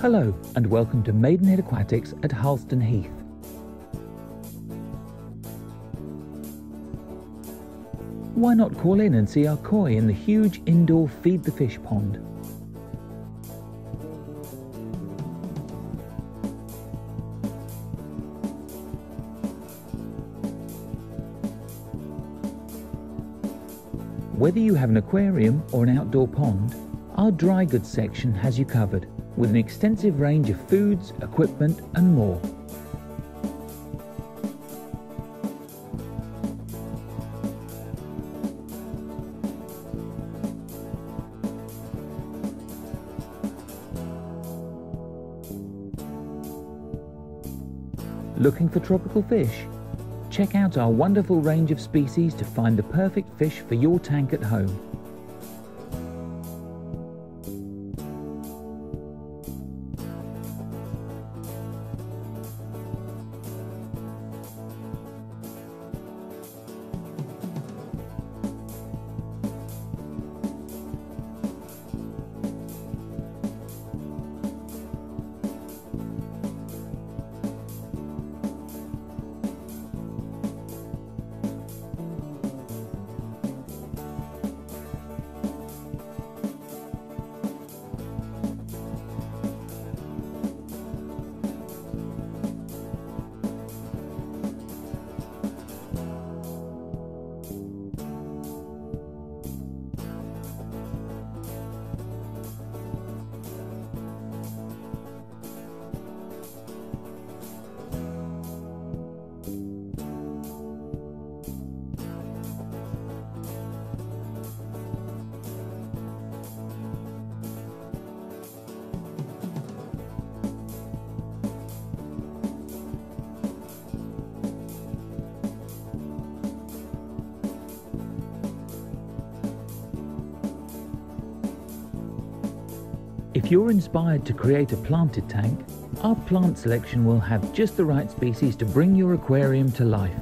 Hello and welcome to Maidenhead Aquatics at Harlestone Heath. Why not call in and see our koi in the huge indoor Feed the Fish pond? Whether you have an aquarium or an outdoor pond, our dry goods section has you covered with an extensive range of foods, equipment and more. Looking for tropical fish? Check out our wonderful range of species to find the perfect fish for your tank at home. If you're inspired to create a planted tank, our plant selection will have just the right species to bring your aquarium to life.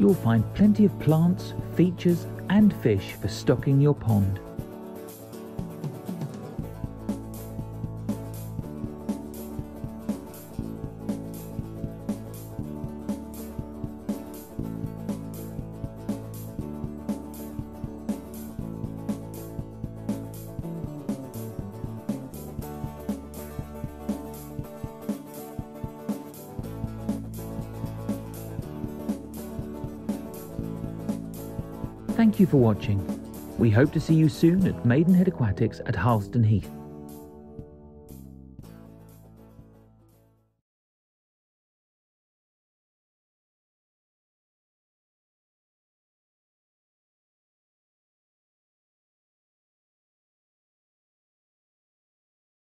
You'll find plenty of plants, features and fish for stocking your pond. Thank you for watching. We hope to see you soon at Maidenhead Aquatics at Harlestone Heath.